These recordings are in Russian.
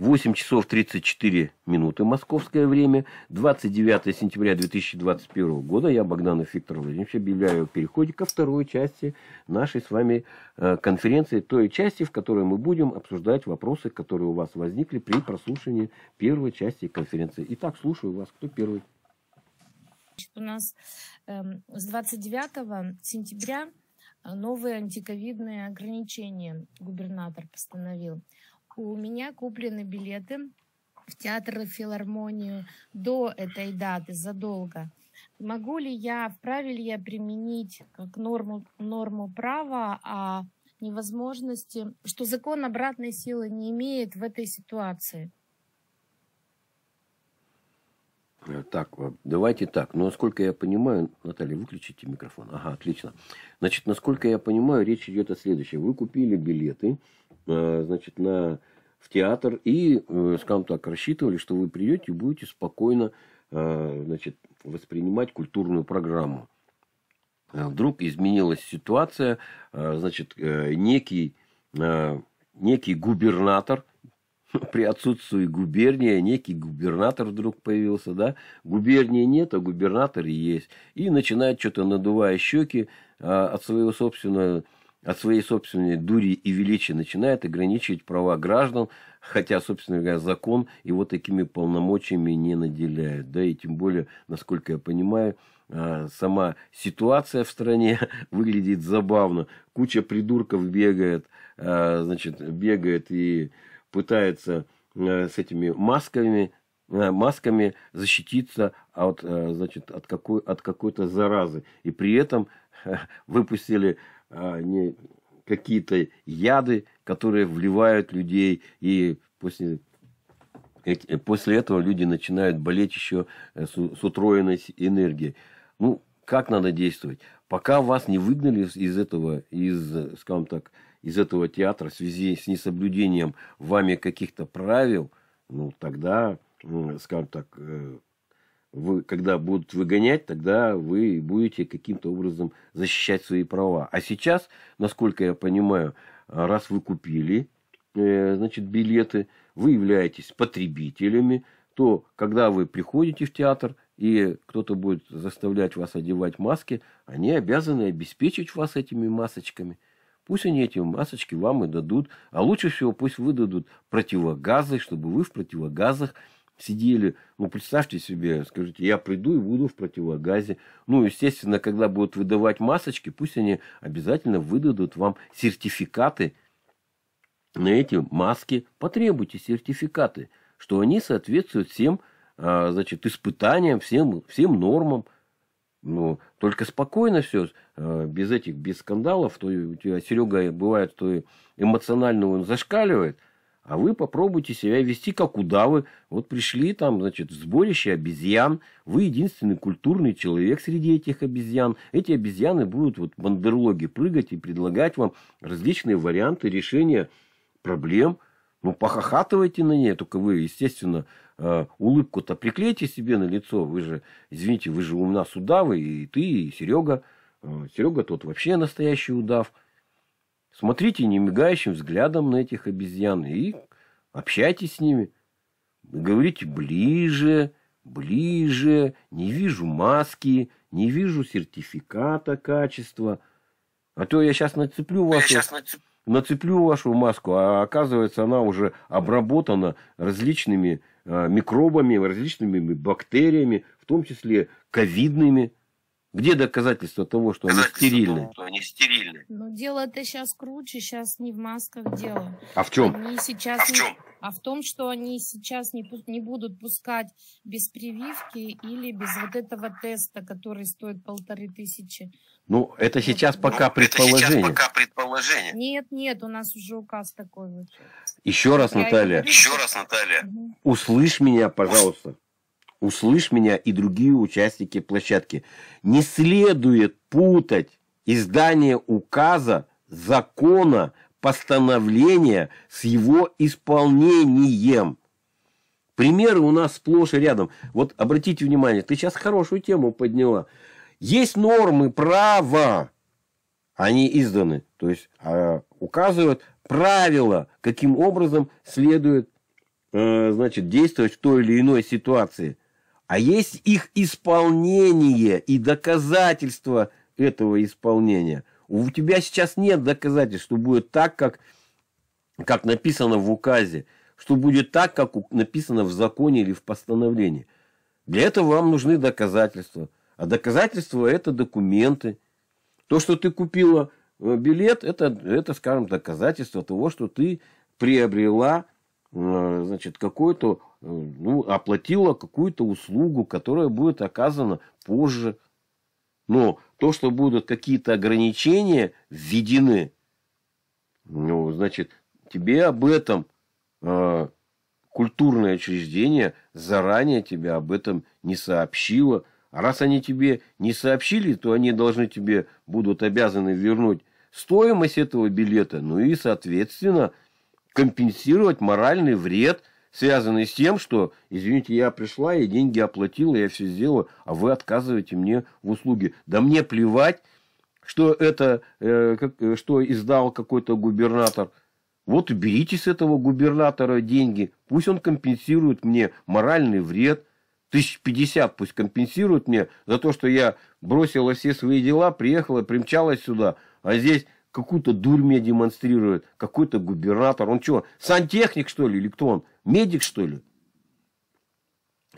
8 часов 34 минуты московское время, 29 сентября 2021 года. Я, Богдан Виктор Владимирович, объявляю о переходе ко второй части нашей с вами конференции, той части, в которой мы будем обсуждать вопросы, которые у вас возникли при прослушивании первой части конференции. Итак, слушаю вас. Кто первый? У нас с 29 сентября новые антиковидные ограничения губернатор постановил. У меня куплены билеты в театр и филармонию до этой даты, задолго. Могу ли я, вправе ли я применить как норму права о невозможности, что закон обратной силы не имеет в этой ситуации? Так, давайте так. Но, насколько я понимаю, Наталья, выключите микрофон. Ага, отлично. Значит, насколько я понимаю, речь идет о следующем. Вы купили билеты, значит, в театр и, скажем так, рассчитывали, что вы придете и будете спокойно, значит, воспринимать культурную программу. Вдруг изменилась ситуация, значит, некий губернатор. При отсутствии губернии некий губернатор вдруг появился, да? Губернии нет, а губернатор есть. И начинает что-то, надувая щеки от своей собственной дури и величия, начинает ограничивать права граждан, хотя, собственно говоря, закон его такими полномочиями не наделяет. Да? И тем более, насколько я понимаю, сама ситуация в стране выглядит забавно. Куча придурков бегает, значит, бегает и пытается с этими масками защититься от, значит, от какой-то заразы. И при этом выпустили какие-то яды, которые вливают людей. И после этого люди начинают болеть еще с утроенной энергией. Ну, как надо действовать? Пока вас не выгнали из этого театра в связи с несоблюдением вами каких-то правил, ну, тогда, скажем так, вы, когда будут выгонять, тогда вы будете каким-то образом защищать свои права. А сейчас, насколько я понимаю, раз вы купили, значит, билеты, вы являетесь потребителями, то, когда вы приходите в театр, и кто-то будет заставлять вас одевать маски, они обязаны обеспечить вас этими масочками. Пусть они эти масочки вам и дадут, а лучше всего пусть выдадут противогазы, чтобы вы в противогазах сидели. Ну, представьте себе, скажите, я приду и буду в противогазе. Ну, естественно, когда будут выдавать масочки, пусть они обязательно выдадут вам сертификаты на эти маски. Потребуйте сертификаты, что они соответствуют всем, значит, испытаниям, всем нормам. Ну, только спокойно все, без скандалов. То у тебя, Серега, бывает, что эмоционально он зашкаливает, а вы попробуйте себя вести, как удавы. Вот пришли там, значит, в сборище обезьян, вы единственный культурный человек среди этих обезьян. Эти обезьяны будут, вот, бандерлоги, прыгать и предлагать вам различные варианты решения проблем. Ну, похохатывайте на ней, только вы, естественно, улыбку-то приклейте себе на лицо. Вы же, извините, вы же у нас удавы, и ты, и Серега. Серега тот вообще настоящий удав. Смотрите немигающим взглядом на этих обезьян и общайтесь с ними. Говорите: ближе, ближе, не вижу маски, не вижу сертификата качества. А то я сейчас нацеплю вас. Нацеплю вашу маску, а оказывается, она уже обработана различными микробами, различными бактериями, в том числе ковидными. Где доказательства того, что они стерильны? Но дело-то сейчас круче, сейчас не в масках дело. А в чем? В том, что они сейчас не будут пускать без прививки или без вот этого теста, который стоит 1500. Ну, это сейчас пока предположение. Нет, нет, у нас уже указ такой. Вот. Еще раз, Наталья. Угу. Услышь меня, пожалуйста. Услышь меня и другие участники площадки. Не следует путать издание указа, закона, постановления с его исполнением. Примеры у нас сплошь и рядом. Вот обратите внимание, ты сейчас хорошую тему подняла. Есть нормы права, они изданы, то есть указывают правила, каким образом следует значит, действовать в той или иной ситуации, а есть их исполнение и доказательства этого исполнения. У тебя сейчас нет доказательств, что будет так, как написано в указе, что будет так, как написано в законе или в постановлении. Для этого вам нужны доказательства. А доказательства – это документы. То, что ты купила билет, это, скажем, доказательство того, что ты приобрела, значит, какую-то, ну, оплатила какую-то услугу, которая будет оказана позже. Но то, что будут какие-то ограничения введены, ну, значит, тебе об этом культурное учреждение заранее тебя об этом не сообщило. А раз они тебе не сообщили, то они должны тебе, будут обязаны вернуть стоимость этого билета, ну и, соответственно, компенсировать моральный вред, связанный с тем, что, извините, я пришла, я деньги оплатила, я все сделала, а вы отказываете мне в услуге. Да мне плевать, что это, что издал какой-то губернатор. Вот уберите с этого губернатора деньги, пусть он компенсирует мне моральный вред. 1050 пусть компенсирует мне за то, что я бросила все свои дела, приехала, примчалась сюда, а здесь какую-то дурь мне демонстрирует, какой-то губернатор. Он что, сантехник, что ли, или кто он? Медик, что ли?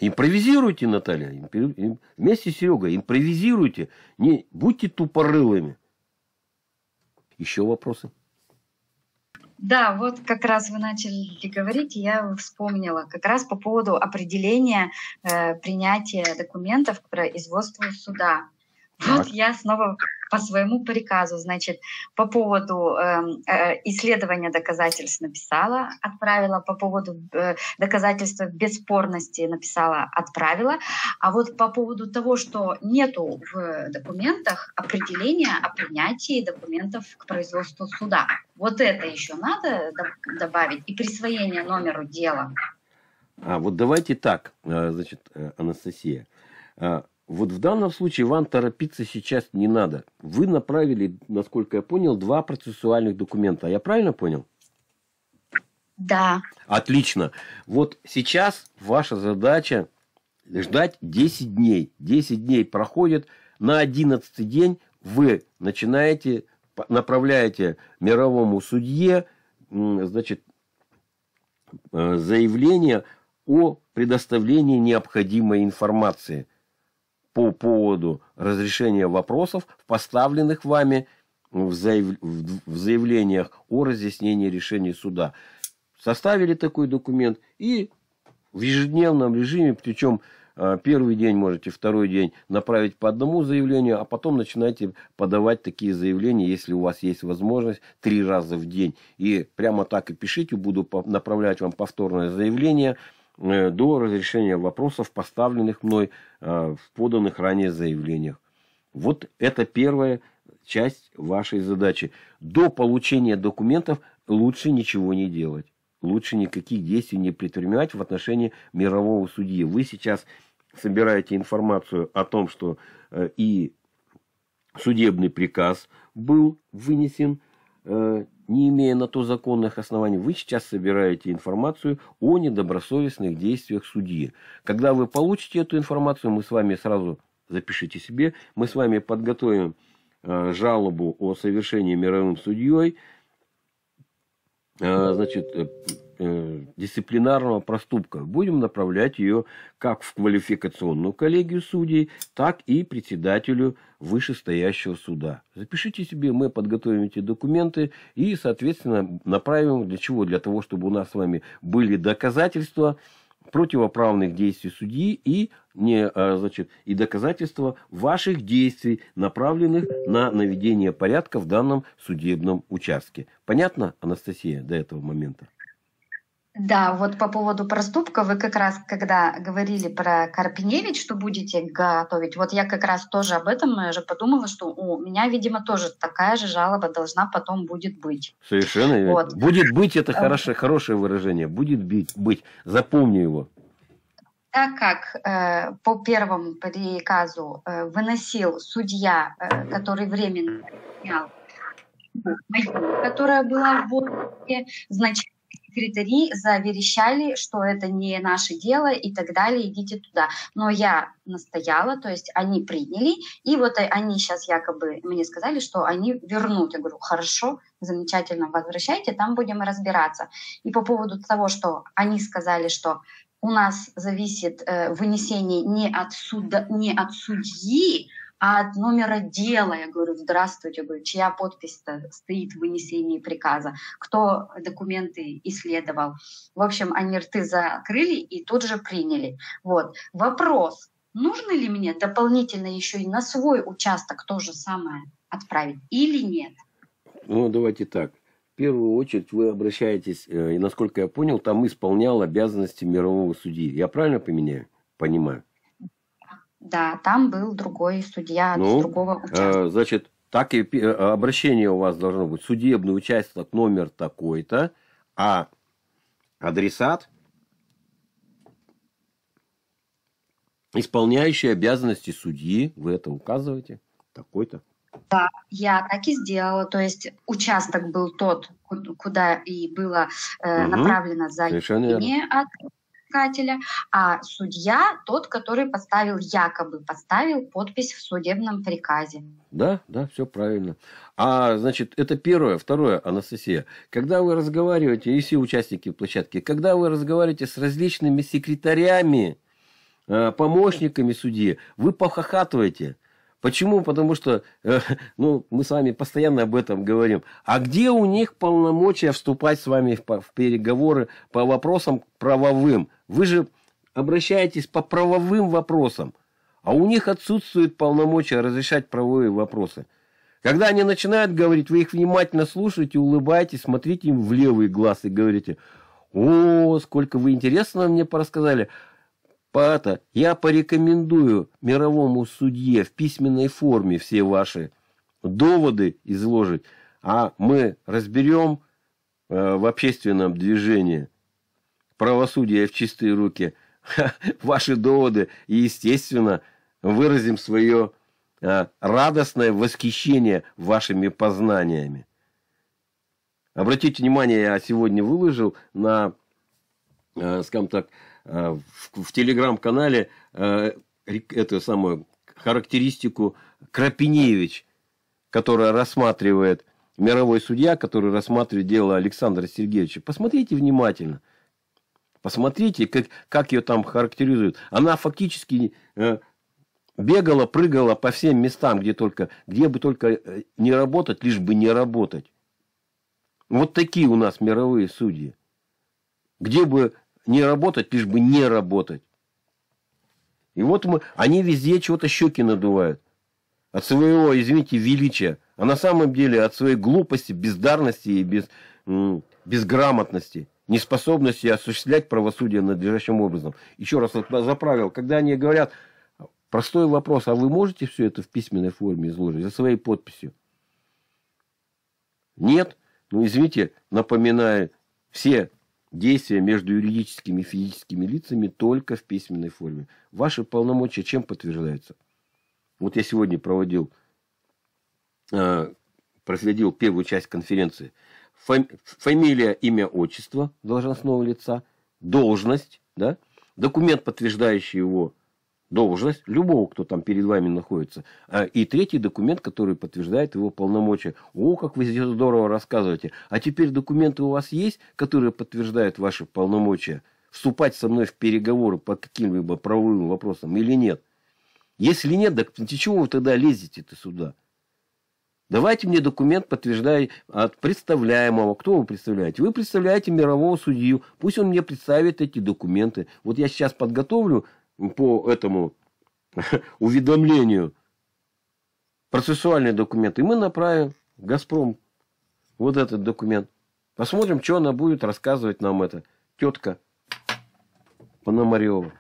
Импровизируйте, Наталья, вместе с Серегой, импровизируйте, не будьте тупорылыми. Еще вопросы? Да, вот как раз вы начали говорить, и я вспомнила как раз по поводу определения принятия документов к производству суда. Вот я снова по своему приказу, значит, по поводу исследования доказательств написала, отправила, по поводу доказательства бесспорности написала, отправила. А вот по поводу того, что нету в документах определения о принятии документов к производству суда, вот это еще надо добавить, и присвоение номеру дела. А вот давайте так, значит, Анастасия. Вот в данном случае вам торопиться сейчас не надо. Вы направили, насколько я понял, 2 процессуальных документа. Я правильно понял? Да. Отлично. Вот сейчас ваша задача ждать 10 дней. 10 дней проходит. На 11-й день вы начинаете, направляете мировому судье, значит, заявление о предоставлении необходимой информации по поводу разрешения вопросов, поставленных вами в заявлениях о разъяснении решений суда. Составили такой документ и в ежедневном режиме, причем первый день можете, второй день направить по одному заявлению, а потом начинаете подавать такие заявления, если у вас есть возможность, 3 раза в день. И прямо так и пишите, буду направлять вам повторное заявление до разрешения вопросов, поставленных мной в поданных ранее заявлениях. Вот это первая часть вашей задачи. До получения документов лучше ничего не делать. Лучше никаких действий не предпринимать в отношении мирового судьи. Вы сейчас собираете информацию о том, что и судебный приказ был вынесен, не имея на то законных оснований, вы сейчас собираете информацию о недобросовестных действиях судьи. Когда вы получите эту информацию, мы с вами сразу, запишите себе, мы с вами подготовим жалобу о совершении мировым судьей, значит, дисциплинарного проступка. Будем направлять ее как в квалификационную коллегию судей, так и председателю вышестоящего суда. Запишите себе, мы подготовим эти документы и, соответственно, направим. Для чего? Для того, чтобы у нас с вами были доказательства противоправных действий судьи и, значит, и доказательства ваших действий, направленных на наведение порядка в данном судебном участке. Понятно, Анастасия, до этого момента? Да, вот по поводу проступка, вы как раз, когда говорили про Карпиневич, что будете готовить, вот я как раз тоже об этом же подумала, что у меня, видимо, тоже такая же жалоба должна потом будет быть. Совершенно верно. Вот. Будет быть, это хорошее выражение, будет быть, запомни его. Так как по первому приказу выносил судья, который временно снял, которая была в отпуске, значит, секретари заверещали, что это не наше дело и так далее, идите туда. Но я настояла, то есть они приняли, и вот они сейчас якобы мне сказали, что они вернут. Я говорю, хорошо, замечательно, возвращайте, там будем разбираться. И по поводу того, что они сказали, что у нас зависит вынесение не от судьи, а от номера дела. Я говорю, здравствуйте, я говорю, чья подпись-то стоит в вынесении приказа, кто документы исследовал. В общем, они рты закрыли и тут же приняли. Вот. Вопрос, нужно ли мне дополнительно еще и на свой участок то же самое отправить или нет? Ну, давайте так. В первую очередь вы обращаетесь, и насколько я понял, там исполнял обязанности мирового судьи. Я правильно понимаю? Да, там был другой судья, ну, с другого участка. Значит, так и обращение у вас должно быть. Судебный участок номер такой-то, а адресат, исполняющий обязанности судьи, вы это указываете, такой-то. Да, я так и сделала. То есть участок был тот, куда и было направлено заявление от искателя, а судья тот, который якобы поставил подпись в судебном приказе. Да, все правильно. А значит, это первое. Второе, Анастасия, когда вы разговариваете, и все участники площадки, когда вы разговариваете с различными секретарями, помощниками судьи, вы похохатываете. Почему? Потому что, мы с вами постоянно об этом говорим. А где у них полномочия вступать с вами в переговоры по вопросам правовым? Вы же обращаетесь по правовым вопросам, а у них отсутствуют полномочия разрешать правовые вопросы. Когда они начинают говорить, вы их внимательно слушаете, улыбаетесь, смотрите им в левый глаз и говорите: «О, сколько вы интересного мне порассказали». Я порекомендую мировому судье в письменной форме все ваши доводы изложить, а мы разберем в общественном движении «Правосудие в чистые руки» ваши доводы и, естественно, выразим свое радостное восхищение вашими познаниями. Обратите внимание, я сегодня выложил на, скажем так, в телеграм-канале эту самую характеристику Крапиневич, которая рассматривает, мировой судья, который рассматривает дело Александра Сергеевича. Посмотрите внимательно. Посмотрите, как ее там характеризуют. Она фактически бегала, прыгала по всем местам, где бы только не работать, лишь бы не работать. Вот такие у нас мировые судьи. Где бы не работать, лишь бы не работать. И вот они везде чего-то щеки надувают. От своего, извините, величия. А на самом деле от своей глупости, бездарности и безграмотности. Неспособности осуществлять правосудие надлежащим образом. Еще раз вот заправил. Когда они говорят, простой вопрос, а вы можете все это в письменной форме изложить за своей подписью? Нет? Ну, извините, напоминаю, все действия между юридическими и физическими лицами только в письменной форме. Ваши полномочия чем подтверждаются? Вот я сегодня проследил первую часть конференции. Фамилия, имя, отчество должностного лица, должность, да? Документ, подтверждающий его должность, любого, кто там перед вами находится, и третий документ, который подтверждает его полномочия. О, как вы здесь здорово рассказываете. А теперь документы у вас есть, которые подтверждают ваши полномочия вступать со мной в переговоры по каким-либо правовым вопросам или нет? Если нет, так чего вы тогда лезете-то сюда? Давайте мне документ, подтверждающий от представляемого. Кто вы представляете? Вы представляете мирового судью. Пусть он мне представит эти документы. Вот я сейчас подготовлю по этому уведомлению процессуальные документы, и мы направим в Газпром вот этот документ. Посмотрим, что она будет рассказывать нам эта тетка Пономарева.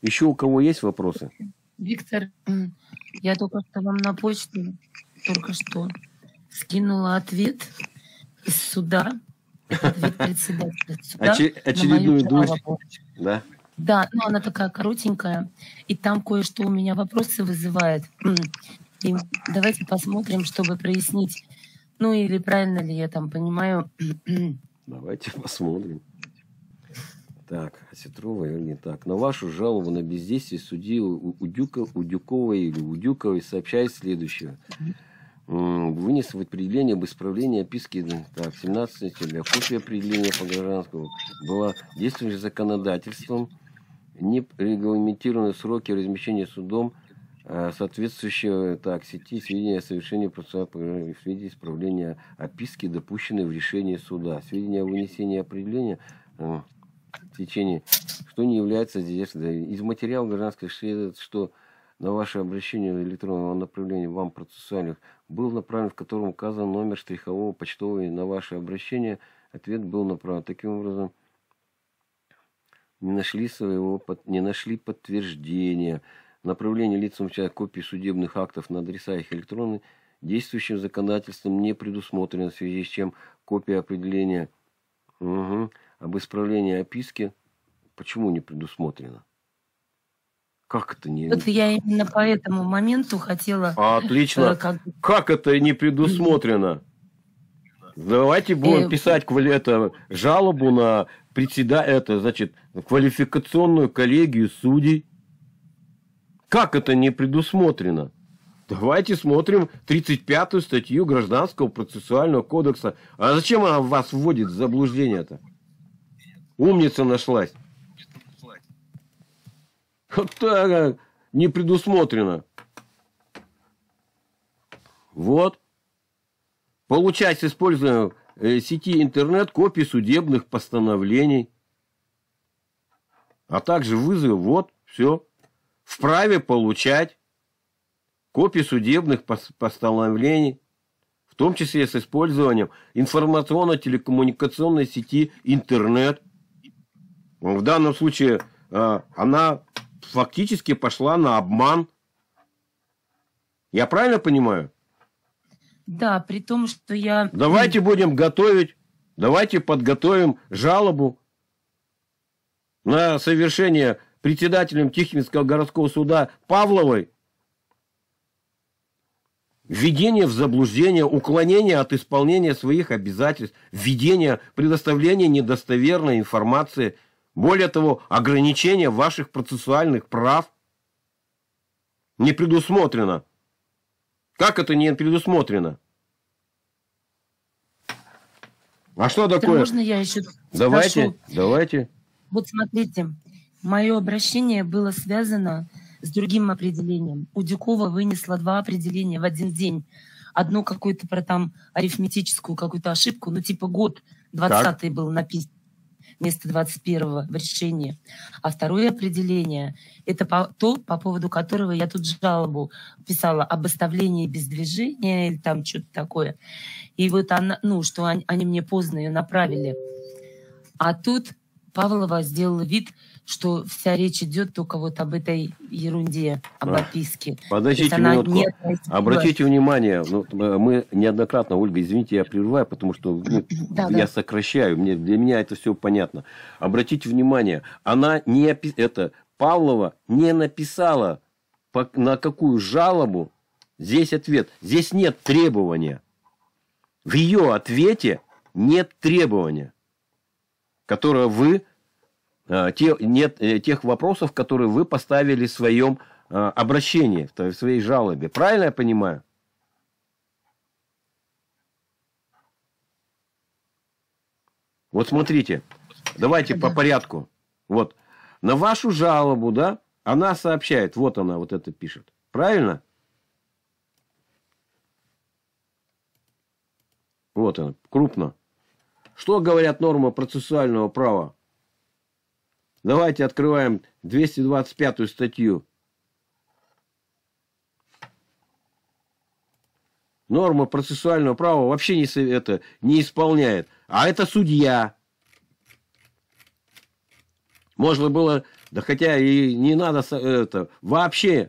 Еще у кого есть вопросы? Виктор, я только что вам на почту скинула ответ из суда. Ответ председателя суда. Очередную душу. Да. Да, но она такая коротенькая, и там кое-что у меня вопросы вызывает. И давайте посмотрим, чтобы прояснить, ну или правильно ли я там понимаю Давайте посмотрим. Так, Сетрова, вернее, так. На вашу жалобу на бездействие судьи Удюковой сообщает следующее. Вынес в определение об исправлении описки 17-ти, для копии определения по гражданскому было действующим законодательством, не регламентированы сроки размещения судом соответствующего сети сведения о совершении процесса в связи исправления описки, допущенной в решении суда. Сведения о вынесении определения в течение, что не является здесь. Из материала гражданской следует, что на ваше обращение в электронном направлении вам процессуальных был направлен, в котором указан номер штрихового почтового, и на ваше обращение ответ был направлен. Таким образом, не нашли подтверждения. Направление лицам копий судебных актов на адреса их электронных действующим законодательством не предусмотрено, в связи с чем копия определения об исправлении описки почему не предусмотрена? Как это не... Вот я именно по этому моменту хотела... Отлично. Как это не предусмотрено? Давайте будем писать жалобу на квалификационную коллегию судей. Как это не предусмотрено? Давайте смотрим 35-ю статью Гражданского процессуального кодекса. А зачем она вас вводит в заблуждение-то? Умница нашлась. Вот так не предусмотрено. Вот. Получать с использованием сети интернет копии судебных постановлений, а также вызовы. Вот, все. Вправе получать копии судебных постановлений, в том числе с использованием информационно-телекоммуникационной сети интернет. В данном случае она фактически пошла на обман. Я правильно понимаю? Да, при том, что я... Давайте будем готовить, давайте подготовим жалобу на совершение председателем Тихвинского городского суда Павловой введение в заблуждение, уклонение от исполнения своих обязательств, введение, предоставление недостоверной информации, более того, ограничение ваших процессуальных прав не предусмотрено. Как это не предусмотрено? А что такое? Можно я еще спрошу? Давайте. Вот смотрите. Мое обращение было связано с другим определением. Удюкова вынесла два определения в один день. Одно какую-то про там арифметическую какую-то ошибку, ну типа год 20-й был написан вместо 21-го в решении. А второе определение, это то, по поводу которого я тут жалобу писала, об оставлении без движения или там что-то такое. И вот она, ну, что они мне поздно ее направили. А тут Павлова сделала вид, что вся речь идет только вот об этой ерунде, об описке. Подождите минутку. Обратите внимание, мы неоднократно, Ольга, извините, я прерываю, потому что я сокращаю, для меня это все понятно. Обратите внимание, она не Павлова не написала, на какую жалобу здесь ответ. Здесь нет требования. В ее ответе нет требования, которое вы... тех вопросов, которые вы поставили в своем обращении, в своей жалобе. Правильно я понимаю? Вот смотрите, давайте по порядку. Вот, на вашу жалобу, да, она сообщает, вот она вот это пишет. Правильно? Вот она, крупно. Что говорят нормы процессуального права? Давайте открываем 225-ю статью. Норма процессуального права вообще не исполняет. А это судья. Можно было, да хотя и не надо это, вообще.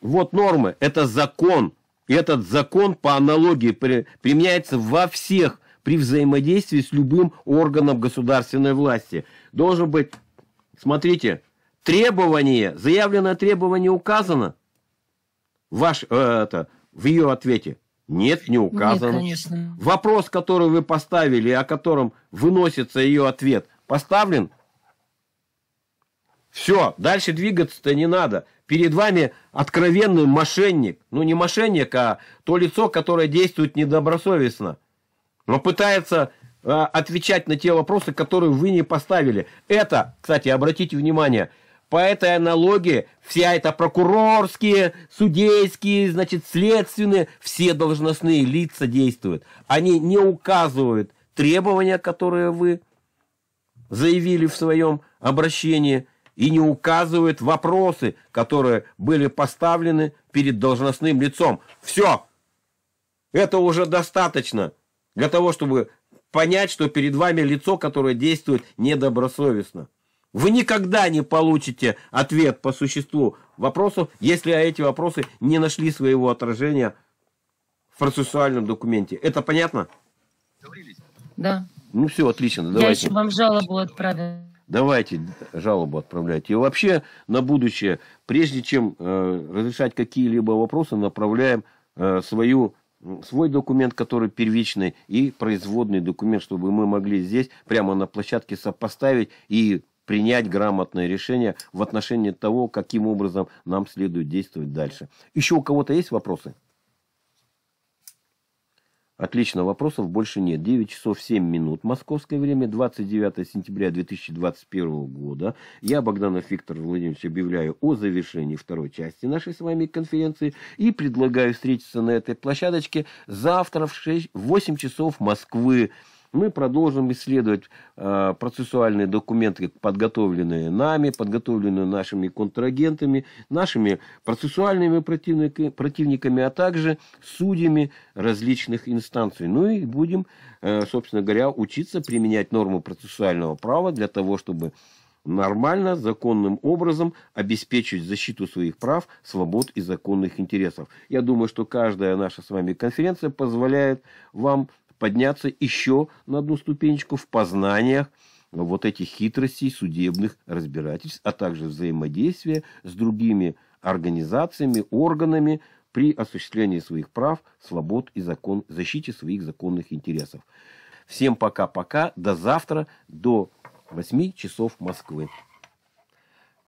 Вот нормы, это закон. И этот закон по аналогии применяется во всех при взаимодействии с любым органом государственной власти. Должен быть, смотрите, требование, заявленное требование указано в ее ответе. Нет, не указано. Нет, конечно. Вопрос, который вы поставили, о котором выносится ее ответ, поставлен? Все, дальше двигаться-то не надо. Перед вами откровенный мошенник. Ну, не мошенник, а то лицо, которое действует недобросовестно. Но пытается отвечать на те вопросы, которые вы не поставили. Это, кстати, обратите внимание, по этой аналогии вся эта прокурорские, судейские, значит, следственные, все должностные лица действуют. Они не указывают требования, которые вы заявили в своем обращении, и не указывают вопросы, которые были поставлены перед должностным лицом. Все! Это уже достаточно для того, чтобы понять, что перед вами лицо, которое действует недобросовестно. Вы никогда не получите ответ по существу вопросов, если эти вопросы не нашли своего отражения в процессуальном документе. Это понятно? Да. Ну все, отлично. Давайте. Я еще вам жалобу отправлю. Давайте жалобу отправляйте. И вообще на будущее, прежде чем разрешать какие-либо вопросы, направляем свой документ, который первичный, и производный документ, чтобы мы могли здесь прямо на площадке сопоставить и принять грамотное решение в отношении того, каким образом нам следует действовать дальше. Еще у кого-то есть вопросы? Отлично, вопросов больше нет. 9 часов 7 минут московское время, 29 сентября 2021 года. Я, Богдан Виктор Владимирович, объявляю о завершении второй части нашей с вами конференции и предлагаю встретиться на этой площадочке завтра в 8 часов Москвы. Мы продолжим исследовать процессуальные документы, подготовленные нами, подготовленные нашими контрагентами, нашими процессуальными противниками, а также судьями различных инстанций. Ну и будем, собственно говоря, учиться применять нормы процессуального права для того, чтобы нормально, законным образом обеспечить защиту своих прав, свобод и законных интересов. Я думаю, что каждая наша с вами конференция позволяет вам подняться еще на одну ступенечку в познаниях вот этих хитростей судебных разбирательств, а также взаимодействия с другими организациями, органами при осуществлении своих прав, свобод и защите своих законных интересов. Всем пока-пока, до завтра, до 8 часов Москвы.